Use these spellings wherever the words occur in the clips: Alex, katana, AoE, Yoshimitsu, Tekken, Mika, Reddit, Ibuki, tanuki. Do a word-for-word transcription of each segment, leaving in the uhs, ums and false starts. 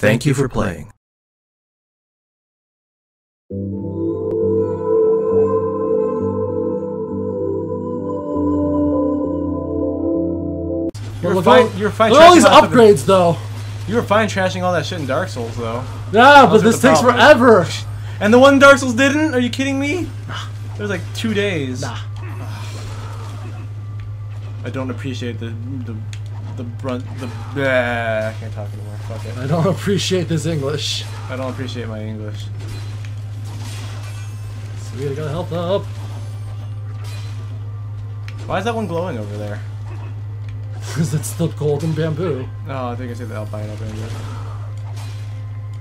Thank you for playing. You're well, fine. All, you're fine. Look at all these upgrades, though. You were fine trashing all that shit in Dark Souls, though. Yeah, Those but this takes problem. forever. And the one Dark Souls didn't? Are you kidding me? Nah. It was like two days. Nah. I don't appreciate the the the brunt the. Bleh, I can't talk anymore. Fuck it. I don't appreciate this English. I don't appreciate my English. Sweet, I gotta help up. Why is that one glowing over there? Because it's the golden bamboo. Oh, I think I said the albino bamboo.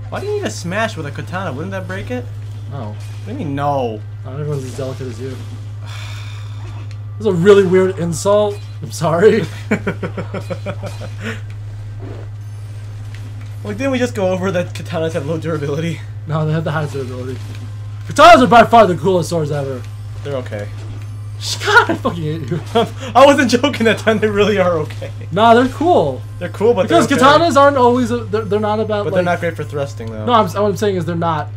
Why do you need to smash with a katana? Wouldn't that break it? No. What do you mean, no? Not everyone's as delicate as you. That's a really weird insult. I'm sorry. Like, didn't we just go over that katanas have low durability? No, they have the high durability. Katanas are by far the coolest swords ever. They're okay. God, I fucking hate you. I wasn't joking that time. They really are okay. Nah, they're cool. They're cool, but because they're katanas okay. aren't always. A, they're, they're not about. But like, they're not great for thrusting, though. No, I'm, what I'm saying is they're not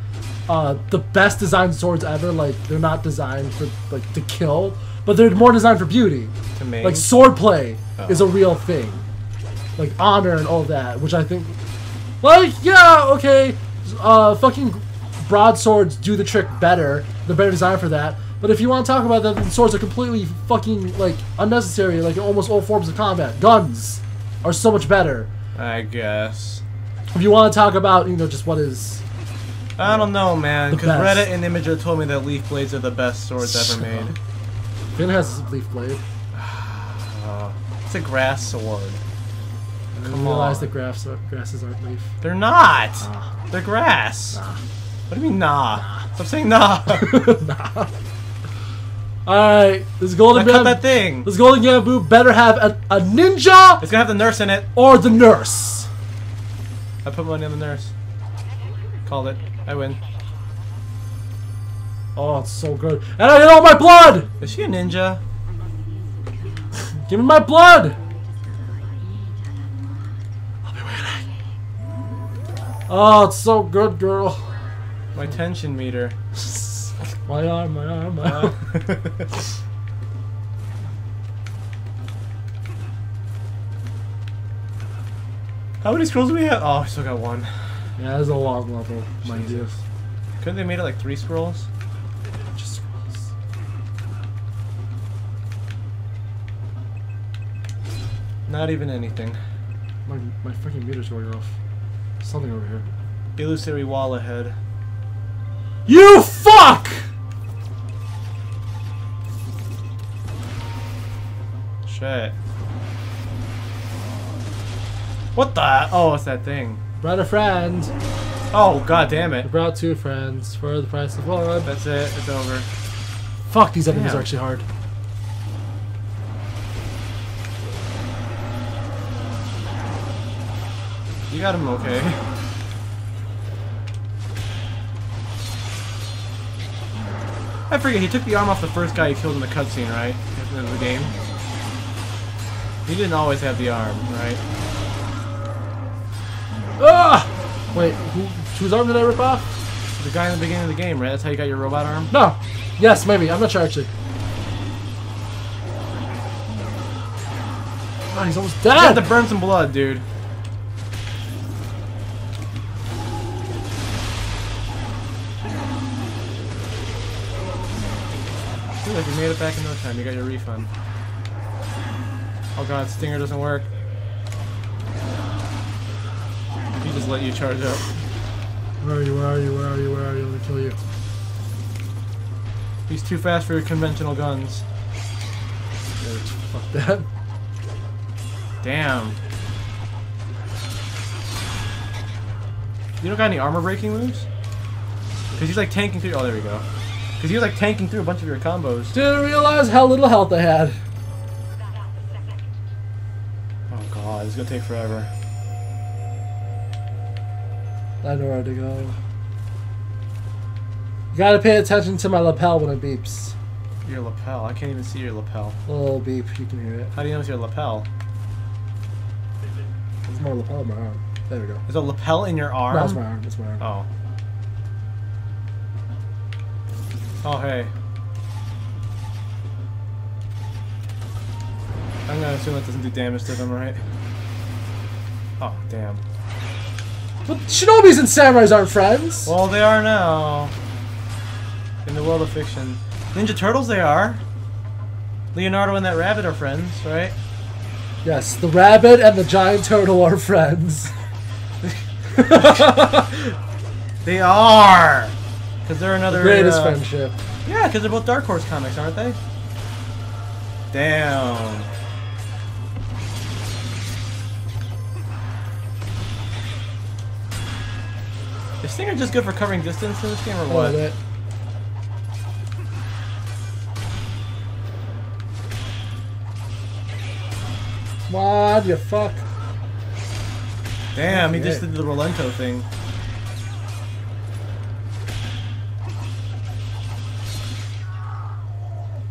uh, the best designed swords ever. Like they're not designed for like to kill, but they're more designed for beauty. To me, like swordplay oh. is a real thing, like honor and all that, which I think, like yeah, okay, uh, fucking broadswords do the trick better. They're better designed for that. But if you want to talk about that, the swords are completely fucking, like, unnecessary, like, in almost all forms of combat. Guns are so much better. I guess. If you want to talk about, you know, just what is... I don't know, man, because Reddit and Imager told me that leaf blades are the best swords ever made. Finn has a leaf blade. uh, it's a grass sword. Come I didn't realize that grass are, grasses aren't leaf. They're not! Nah. They're grass. Nah. What do you mean, nah? nah. Stop saying nah. nah. Alright, this golden bamboo. That thing. This golden bamboo better have a, a ninja. It's gonna have the nurse in it. Or the nurse. I put money on the nurse. Called it. I win. Oh, it's so good. And I get all my blood! Is she a ninja? Give me my blood! I'll be waiting. Oh, it's so good, girl. My tension meter. My arm, my arm, my arm. How many scrolls do we have? Oh, I still got one. Yeah, that's a long level, my dear. Couldn't they made it like three scrolls? Just scrolls. Not even anything. My, my freaking meter's going off. Something over here. Illusory wall ahead. You fuck! Shit. What the? Oh, it's that thing. Brought a friend. Oh, god damn it. We brought two friends for the price of one. That's it. It's over. Fuck, these enemies damn. are actually hard. You got him okay. I forget, he took the arm off the first guy he killed in the cutscene, right? In the game. He didn't always have the arm, right? Ah! Wait, who, whose arm did I rip off? The guy in the beginning of the game, right? That's how you got your robot arm? No! Yes, maybe. I'm not sure, actually. God, he's almost dead! You have to burn some blood, dude. Like you made it back in no time, you got your refund. Oh god, Stinger doesn't work. He just let you charge up. Where are you, where are you, where are you, where are you, let me kill you. He's too fast for your conventional guns. Dude, fuck that. Damn. You don't got any armor breaking moves? Because he's like tanking through- oh there we go. Because he was like tanking through a bunch of your combos. Didn't realize how little health I had. Oh god, this is going to take forever. I know where to go. You gotta pay attention to my lapel when it beeps. Your lapel? I can't even see your lapel. A little beep, you can hear it. How do you know it's your lapel? It's my lapel in my arm. There we go. There's a lapel in your arm? No, that's my arm. That's my arm. Oh. Oh, hey. I'm gonna assume that doesn't do damage to them, right? Oh, damn. But shinobis and samurais aren't friends! Well, they are now. In the world of fiction. Ninja Turtles, they are. Leonardo and that rabbit are friends, right? Yes, the rabbit and the giant turtle are friends. They are! Because they're another... The greatest uh, friendship. Yeah, because they're both Dark Horse comics, aren't they? Damn. Is Stinger just good for covering distance in this game, or what? Oh, that. What you fuck? Damn, he just did the Relento thing.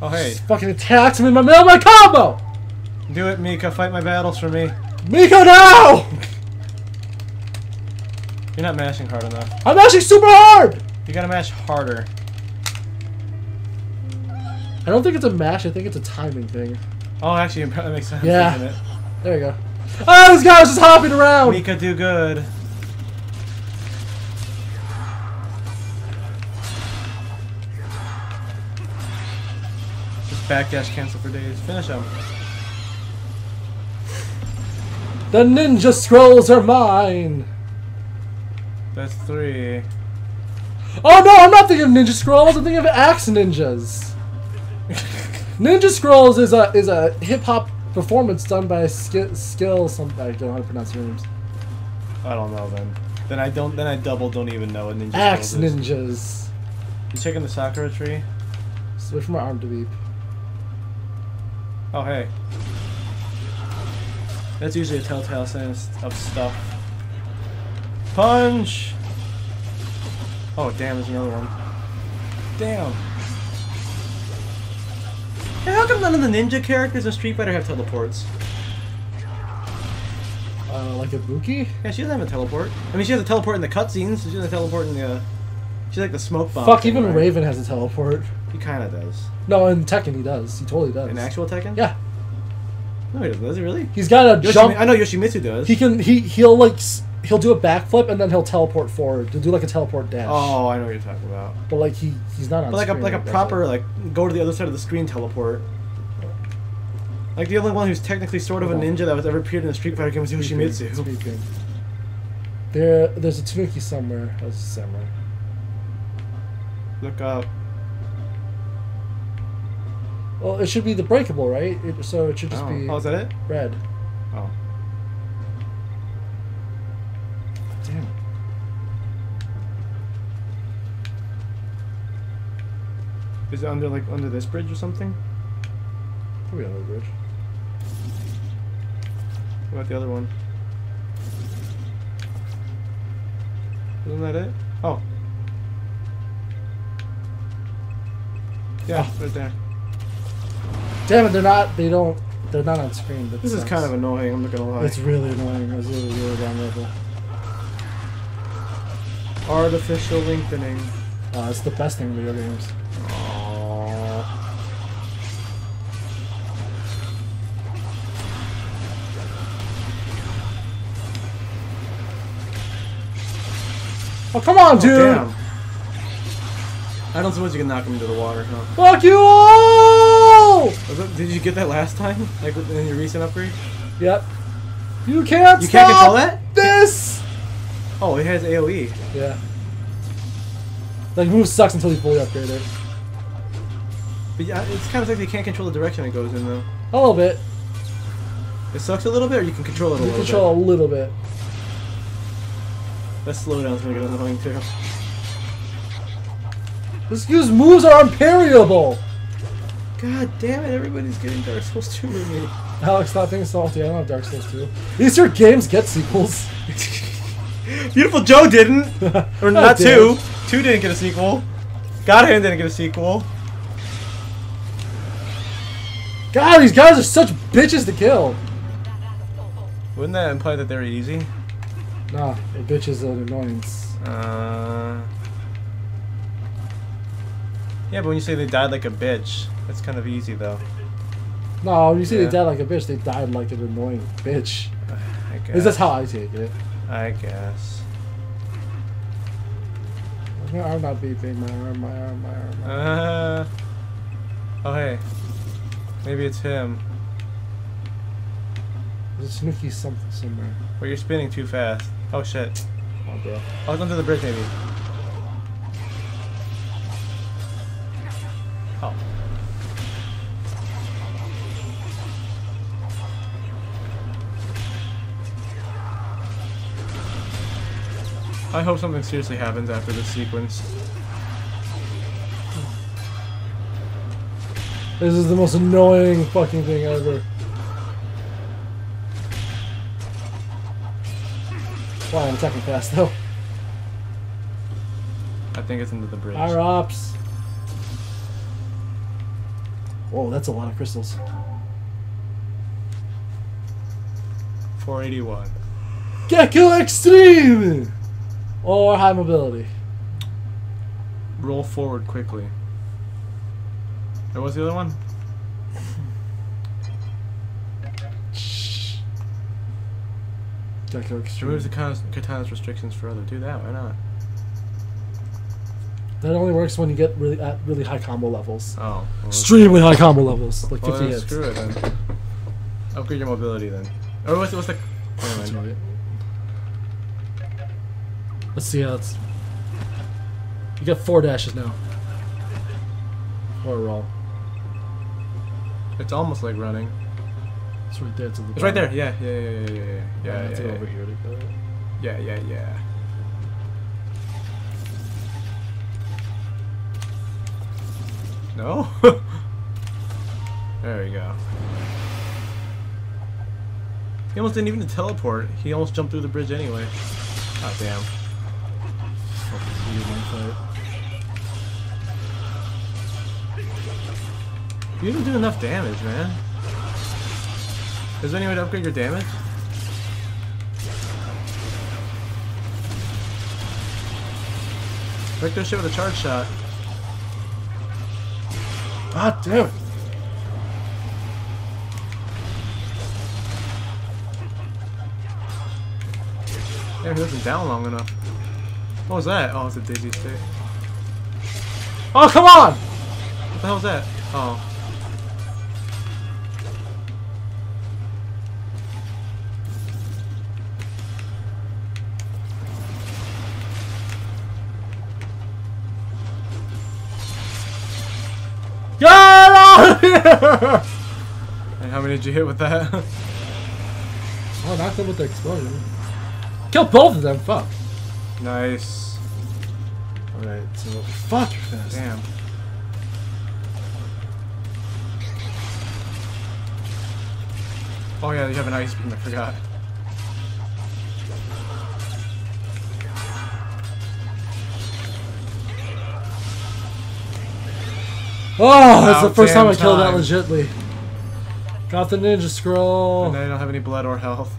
Oh hey! Just fucking attacks him in the middle of my combo. Do it, Mika. Fight my battles for me. Mika, no! You're not mashing hard enough. I'm mashing super hard. You gotta mash harder. I don't think it's a mash. I think it's a timing thing. Oh, actually, it probably makes sense. Yeah. Doesn't it? There you go. Oh, this guy was just hopping around! Mika, do good. Just backdash cancel for days. Finish him. The ninja scrolls are mine! That's three. Oh no, I'm not thinking of ninja scrolls, I'm thinking of axe ninjas. Ninja Scrolls is a is a hip hop performance done by a sk skill. Some I don't know how to pronounce your names. I don't know then. Then I don't. Then I double don't even know what Ninja Axe Scrolls is. Ninjas. You checking the Sakura tree? Switch my arm to beep. Oh hey. That's usually a telltale sign of stuff. Punch. Oh damn! There's another one. Damn. Hey, how come none of the ninja characters in Street Fighter have teleports? Uh, like Ibuki? Yeah, she doesn't have a teleport. I mean, she has a teleport in the cutscenes, so she doesn't teleport in the... Uh, she's like the smoke bomb. Fuck, thing, even right? Raven has a teleport. He kinda does. No, in Tekken he does. He totally does. In actual Tekken? Yeah. No, he doesn't. Does he really? He's got a Yoshimi jump... I know Yoshimitsu does. He can... He, he'll, like... He'll do a backflip and then he'll teleport forward. He'll do like a teleport dash. Oh, I know what you're talking about. But like he, he's not on. But like screen a like, like a proper like go to the other side of the screen teleport. Like the only one who's technically sort of a ninja that was ever appeared in a Street Fighter game was Yoshimitsu. Speaking. There, there's a Tanuki somewhere. There's a samurai. Look up. Well, it should be the breakable, right? It, so it should just oh. be. Oh, is that it? Red. Oh. Damn. Is it under like under this bridge or something? Probably under the bridge. What about the other one? Isn't that it? Oh. Yeah, oh. Right there. Damn it, they're not they don't they're not on screen, but this sucks. Is kind of annoying, I'm not gonna lie. It's really annoying, I was really really down level. Artificial lengthening. Oh, it's the best thing in video games. Aww. Oh, come on, oh, dude! Damn. I don't suppose you can knock him into the water, huh? Fuck you all! Did you get that last time? Like in your recent upgrade? Yep. You can't. You stop can't control that. This. Oh, it has AoE. Yeah. Like, move sucks until you fully upgrade it. But yeah, it's kind of like you can't control the direction it goes in, though. A little bit. It sucks a little bit, or you can control it a you little control bit? control a little bit. That slowdown's gonna get annoying, too. This dude's moves are unparryable! God damn it, everybody's getting Dark Souls two with me. Alex, stop being salty. I don't have Dark Souls two. These two games get sequels. Beautiful Joe didn't! Or not did. two. two didn't get a sequel. Godhand didn't get a sequel. God, these guys are such bitches to kill! Wouldn't that imply that they're easy? Nah, a bitch is an annoyance. Uh, yeah, but when you say they died like a bitch, that's kind of easy though. No, when you say yeah. they died like a bitch, they died like an annoying bitch. I guess. Is this how I take it? I guess. My arm not beeping, my arm, my arm, my arm. My arm. Uh, oh, hey. Maybe it's him. There's a sneaky something somewhere. Well, you're spinning too fast. Oh, shit. Oh, bro. Oh, it's under the bridge, maybe. Oh. I hope something seriously happens after this sequence. This is the most annoying fucking thing ever. Why I'm attacking fast though? I think it's into the bridge. Our ops. Whoa, that's a lot of crystals. four eighty-one. Gecko Extreme! Or high mobility. Roll forward quickly. There was the other one? Removes the katana's restrictions further. Do that, why not? That only works when you get really at really high combo levels. Oh. Well, extremely high combo levels. Like well, fifty hits. Screw it then. Upgrade your mobility then. Or what's, what's the... Wait a minute. Let's see how it's... You got four dashes now. Or a roll. It's almost like running. It's right there. It's, it's right there. Yeah, yeah, yeah, yeah, yeah, yeah. Yeah, yeah, it's yeah, over yeah. here to go. Yeah, yeah, yeah. No. There we go. He almost didn't even teleport. He almost jumped through the bridge anyway. Oh damn. Fucking human fight. You didn't do enough damage, man. Is there any way to upgrade your damage? Break this shit with a charge shot. Ah, damn! Damn, he wasn't down long enough. What was that? Oh, it's a dizzy stick. Oh, come on! What the hell was that? Oh. And how many did you hit with that? Oh, knocked them with the explosion. Kill both of them, fuck. Nice. Alright, so fuck your fast. Damn. Oh yeah, you have an ice beam, I forgot. Oh, that's oh, the first time I killed time. that legitly. Got the ninja scroll. And now you don't have any blood or health.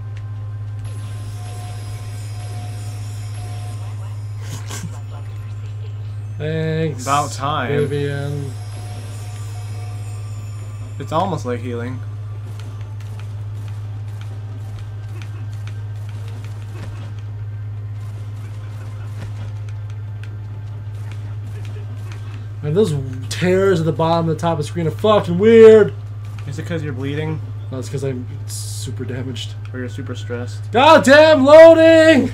Thanks. About time. Vivian. It's almost like healing. Man, those tears at the bottom and the top of the screen are fucking weird. Is it because you're bleeding? No, it's because I'm super damaged. Or you're super stressed. Goddamn loading!